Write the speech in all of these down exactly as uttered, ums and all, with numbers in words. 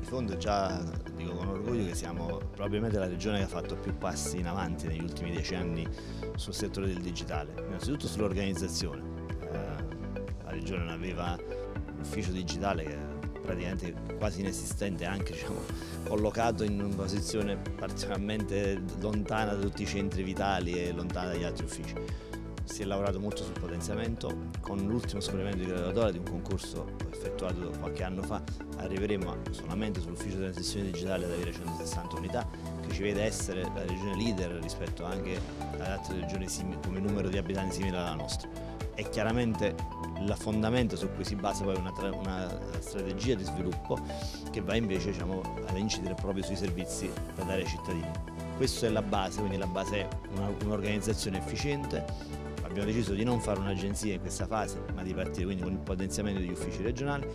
Il fondo già dico con orgoglio che siamo probabilmente la regione che ha fatto più passi in avanti negli ultimi dieci anni sul settore del digitale, innanzitutto sull'organizzazione. Eh, la regione non aveva un ufficio digitale che è praticamente quasi inesistente, anche diciamo, collocato in una posizione particolarmente lontana da tutti i centri vitali e lontana dagli altri uffici. Si è lavorato molto sul potenziamento, con l'ultimo scorrimento di graduatoria di un concorso effettuato qualche anno fa arriveremo solamente sull'ufficio di transizione digitale ad avere centosessanta unità, che ci vede essere la regione leader rispetto anche ad altre regioni come numero di abitanti simili alla nostra. È chiaramente il fondamento su cui si basa poi una, una strategia di sviluppo che va invece diciamo, ad incidere proprio sui servizi da dare ai cittadini. Questa è la base, quindi la base è un'organizzazione efficiente. Abbiamo deciso di non fare un'agenzia in questa fase, ma di partire quindi con il potenziamento degli uffici regionali.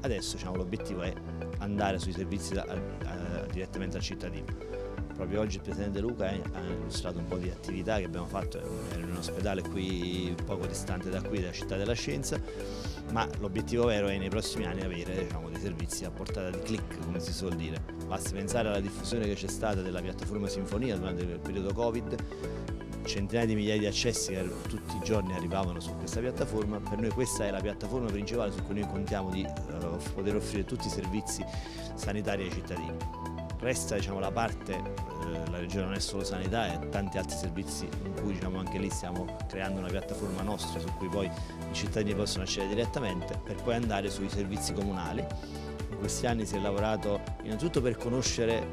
Adesso diciamo, l'obiettivo è andare sui servizi da, a, a, direttamente al cittadino. Proprio oggi il Presidente Luca ha illustrato un po' di attività che abbiamo fatto in un ospedale qui, poco distante da qui, dalla Città della Scienza, ma l'obiettivo vero è nei prossimi anni avere diciamo, dei servizi a portata di click, come si suol dire. Basta pensare alla diffusione che c'è stata della piattaforma Sinfonia durante il periodo Covid, centinaia di migliaia di accessi che tutti i giorni arrivavano su questa piattaforma. Per noi questa è la piattaforma principale su cui noi contiamo di uh, poter offrire tutti i servizi sanitari ai cittadini. Resta diciamo, la parte, uh, la regione non è solo sanità, è tanti altri servizi in cui diciamo, anche lì stiamo creando una piattaforma nostra su cui poi i cittadini possono accedere direttamente per poi andare sui servizi comunali. In questi anni si è lavorato innanzitutto per conoscere,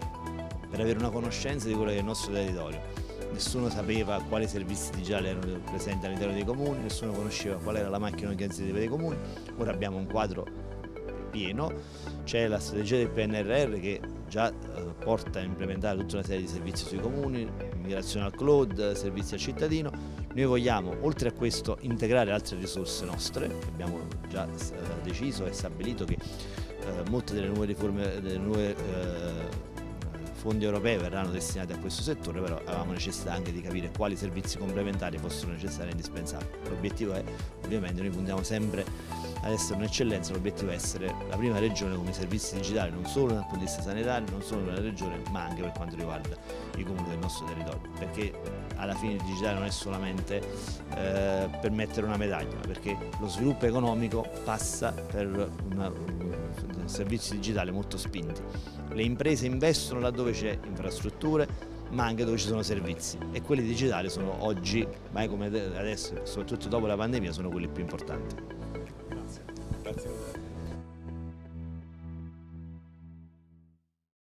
per avere una conoscenza di quello che è il nostro territorio. Nessuno sapeva quali servizi digitali erano presenti all'interno dei comuni, nessuno conosceva qual era la macchina organizzativa dei comuni. Ora abbiamo un quadro pieno, c'è la strategia del P N R R che già porta a implementare tutta una serie di servizi sui comuni, migrazione al cloud, servizi al cittadino. Noi vogliamo, oltre a questo, integrare altre risorse nostre. Abbiamo già deciso e stabilito che eh, molte delle nuove riforme, delle nuove eh, fondi europei verranno destinati a questo settore, però avevamo necessità anche di capire quali servizi complementari fossero necessari e indispensabili. L'obiettivo è, ovviamente, noi puntiamo sempre ad essere un'eccellenza, l'obiettivo è essere la prima regione come servizi digitali, non solo dal punto di vista sanitario, non solo per la regione, ma anche per quanto riguarda i comuni del nostro territorio, perché alla fine il digitale non è solamente eh, per mettere una medaglia, ma perché lo sviluppo economico passa per una, un servizio digitale molto spinti. Le imprese investono laddove c'è infrastrutture, ma anche dove ci sono servizi, e quelli digitali sono oggi, mai come adesso, soprattutto dopo la pandemia, sono quelli più importanti.